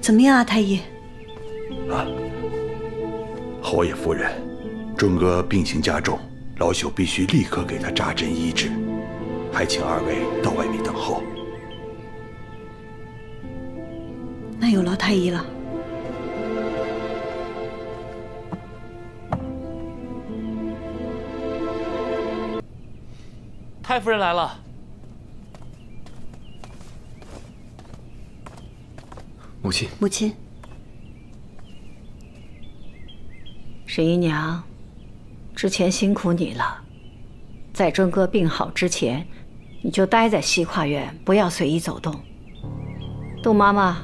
怎么样啊，太医？啊，侯爷夫人，忠哥病情加重，老朽必须立刻给他扎针医治，还请二位到外面等候。那有劳太医了。 太夫人来了，母亲。母亲，沈姨娘，之前辛苦你了。在真哥病好之前，你就待在西跨院，不要随意走动。杜妈妈，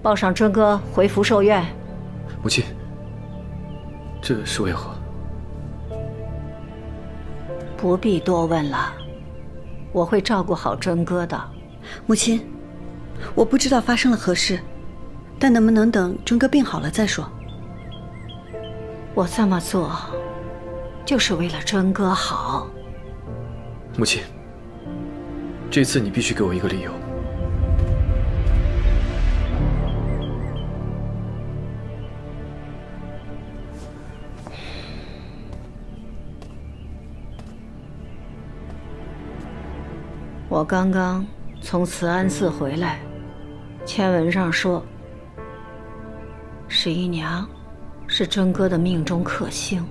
抱上真哥回福寿院。母亲，这是为何？不必多问了。 我会照顾好真哥的，母亲。我不知道发生了何事，但能不能等真哥病好了再说？我这么做，就是为了真哥好。母亲，这次你必须给我一个理由。我刚刚从慈安寺回来，签文上说，十一娘是真哥的命中克星，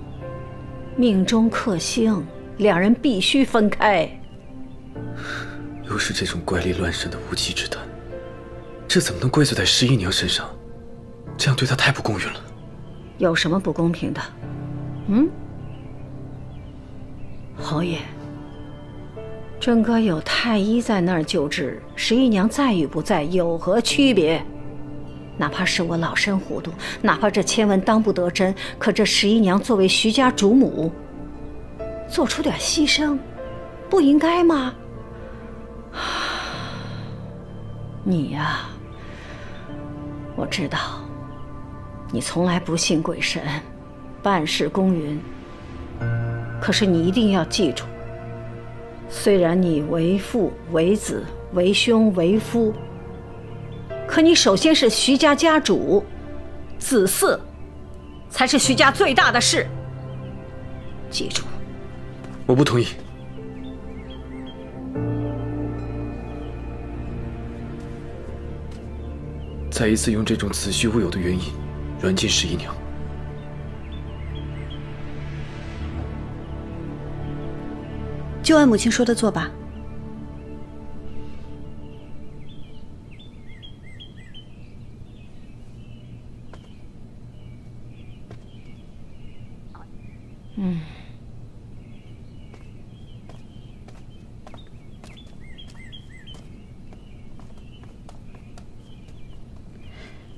命中克星，两人必须分开。又是这种怪力乱神的无稽之谈，这怎么能怪罪在十一娘身上？这样对她太不公允了。有什么不公平的？嗯，侯爷。 真哥有太医在那儿救治，十一娘在与不在有何区别？哪怕是我老身糊涂，哪怕这千文当不得真，可这十一娘作为徐家主母，做出点牺牲，不应该吗？你呀，我知道，你从来不信鬼神，办事公允。可是你一定要记住。 虽然你为父、为子、为兄、为夫，可你首先是徐家家主，子嗣才是徐家最大的事。记住，我不同意。再一次用这种子虚乌有的原因软禁十一娘。 就按母亲说的做吧。嗯。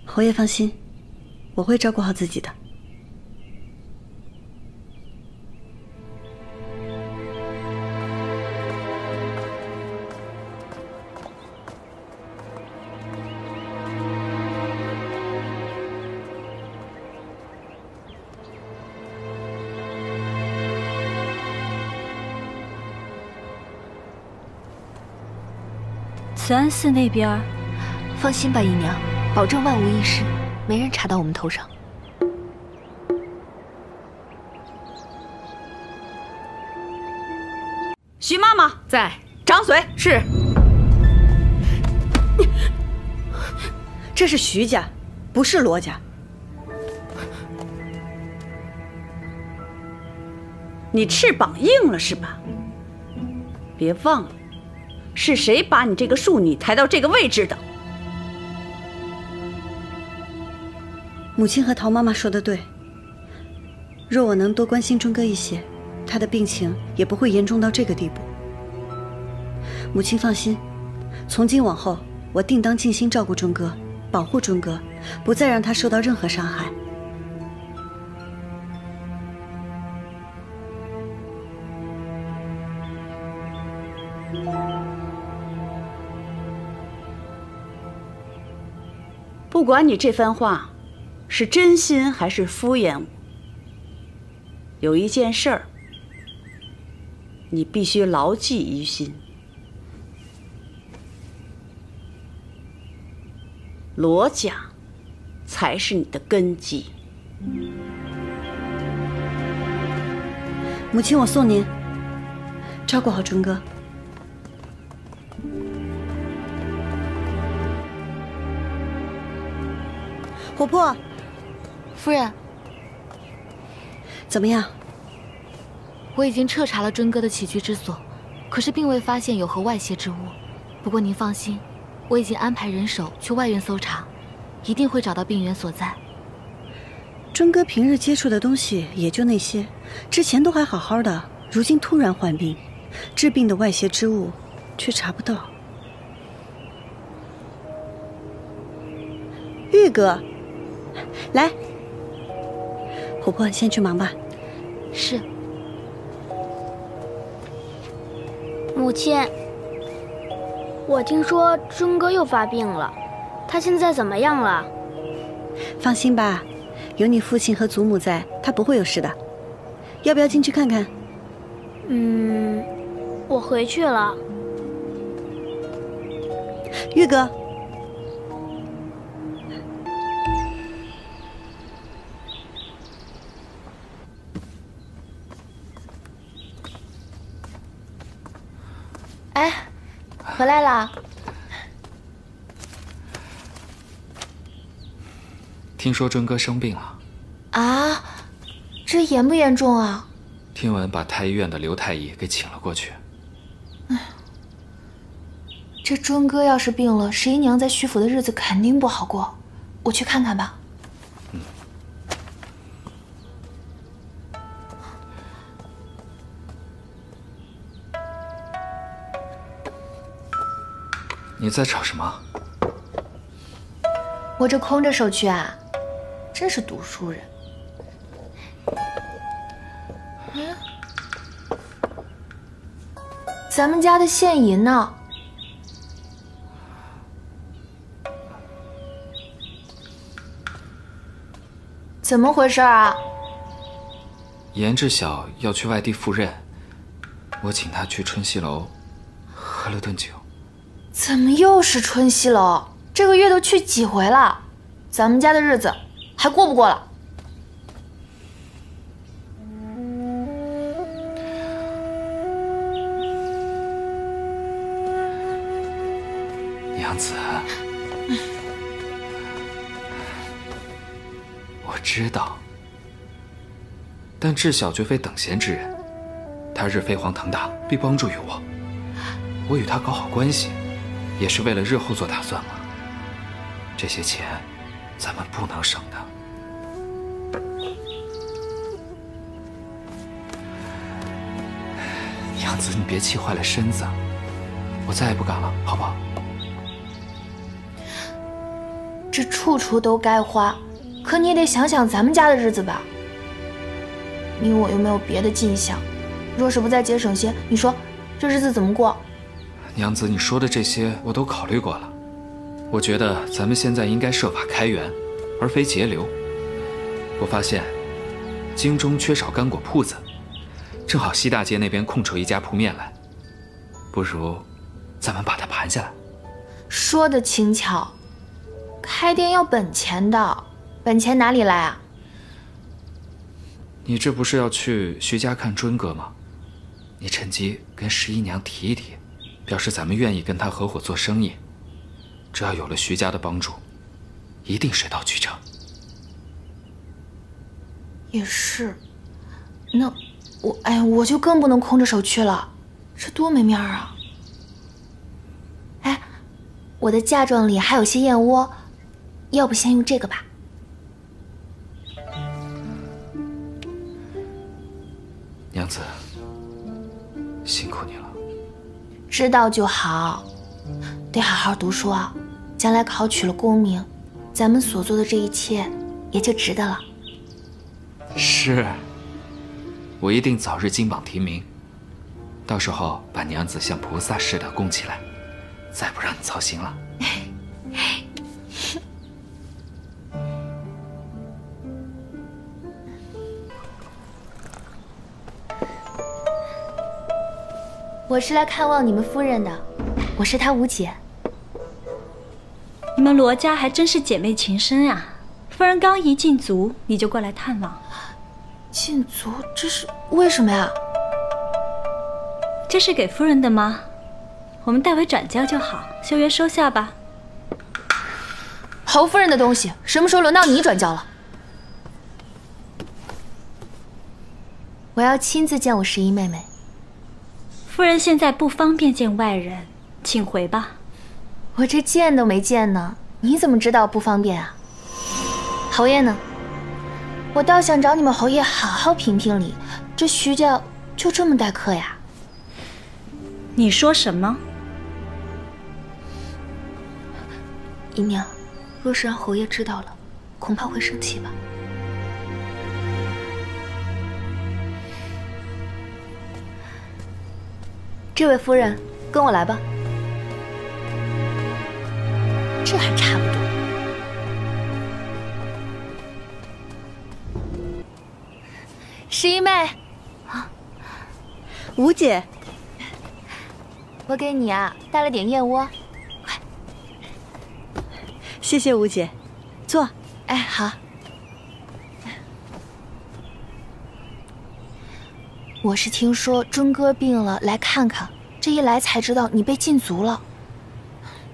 侯爷放心，我会照顾好自己的。 慈安寺那边，放心吧，姨娘，保证万无一失，没人查到我们头上。徐妈妈在，掌嘴是。这是徐家，不是罗家。你翅膀硬了是吧？别忘了。 是谁把你这个庶女抬到这个位置的？母亲和陶妈妈说的对。若我能多关心忠哥一些，他的病情也不会严重到这个地步。母亲放心，从今往后，我定当尽心照顾忠哥，保护忠哥，不再让他受到任何伤害。不管你这番话是真心还是敷衍我，有一件事儿你必须牢记于心：罗家才是你的根基。母亲，我送您，照顾好春哥。 琥珀，夫人，怎么样？我已经彻查了谆哥的起居之所，可是并未发现有何外邪之物。不过您放心，我已经安排人手去外院搜查，一定会找到病源所在。谆哥平日接触的东西也就那些，之前都还好好的，如今突然患病，治病的外邪之物却查不到。玉哥。 来，琥珀，先去忙吧。是。母亲，我听说谆哥又发病了，他现在怎么样了？放心吧，有你父亲和祖母在，他不会有事的。要不要进去看看？嗯，我回去了。玉哥。 回来啦！听说谆哥生病了。啊，这严不严重啊？听闻把太医院的刘太医给请了过去。哎，这谆哥要是病了，十姨娘在徐府的日子肯定不好过。我去看看吧。嗯。你在找什么？我这空着手去啊，真是读书人。嗯，咱们家的现银呢？怎么回事啊？严志晓要去外地赴任，我请他去春熙楼喝了顿酒。 怎么又是春熙楼？这个月都去几回了？咱们家的日子还过不过了？娘子，我知道，但志晓绝非等闲之人，他日飞黄腾达，必帮助于我。我与他搞好关系。 也是为了日后做打算嘛。这些钱，咱们不能省的。娘子，你别气坏了身子，我再也不敢了，好不好？这处处都该花，可你也得想想咱们家的日子吧。你我又没有别的进项，若是不再节省些，你说这日子怎么过？ 娘子，你说的这些我都考虑过了，我觉得咱们现在应该设法开源，而非节流。我发现京中缺少干果铺子，正好西大街那边空出一家铺面来，不如咱们把它盘下来。说的轻巧，开店要本钱的，本钱哪里来啊？你这不是要去徐家看谆哥吗？你趁机跟十姨娘提一提。 表示咱们愿意跟他合伙做生意，只要有了徐家的帮助，一定水到渠成。也是，那我就更不能空着手去了，这多没面儿啊！哎，我的嫁妆里还有些燕窝，要不先用这个吧？娘子，辛苦你了。 知道就好，得好好读书啊！将来考取了功名，咱们所做的这一切也就值得了。是，我一定早日金榜题名，到时候把娘子像菩萨似的供起来，再不让你操心了。我是来看望你们夫人的，我是她五姐。你们罗家还真是姐妹情深啊！夫人刚一禁足，你就过来探望。禁足这是为什么呀？这是给夫人的吗？我们代为转交就好。秀媛收下吧。侯夫人的东西，什么时候轮到你转交了？我要亲自见我十一妹妹。夫人现在不方便见外人，请回吧。我这见都没见呢，你怎么知道不方便啊？侯爷呢？我倒想找你们侯爷好好评评理，这徐家就这么待客呀？你说什么？姨娘。 若是让侯爷知道了，恐怕会生气吧。这位夫人，跟我来吧。这还差不多。十一妹，啊，吴姐，我给你啊带了点燕窝。 谢谢吴姐，坐。哎，好。我是听说真哥病了，来看看。这一来才知道你被禁足了，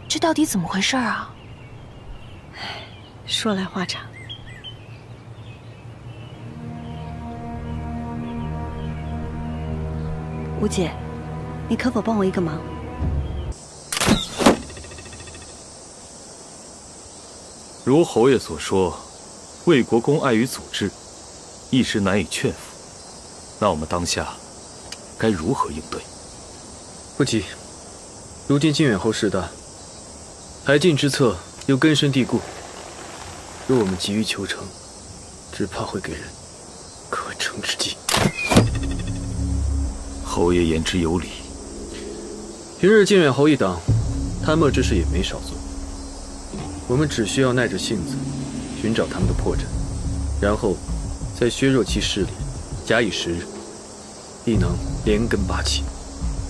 这到底怎么回事啊？说来话长。吴姐，你可否帮我一个忙？ 如侯爷所说，魏国公碍于组织，一时难以劝服。那我们当下该如何应对？不急，如今靖远侯势大，排禁之策又根深蒂固。若我们急于求成，只怕会给人可乘之机。侯爷言之有理。平日靖远侯一党贪墨之事也没少做。 我们只需要耐着性子，寻找他们的破绽，然后再削弱其势力，假以时日，亦能连根拔起。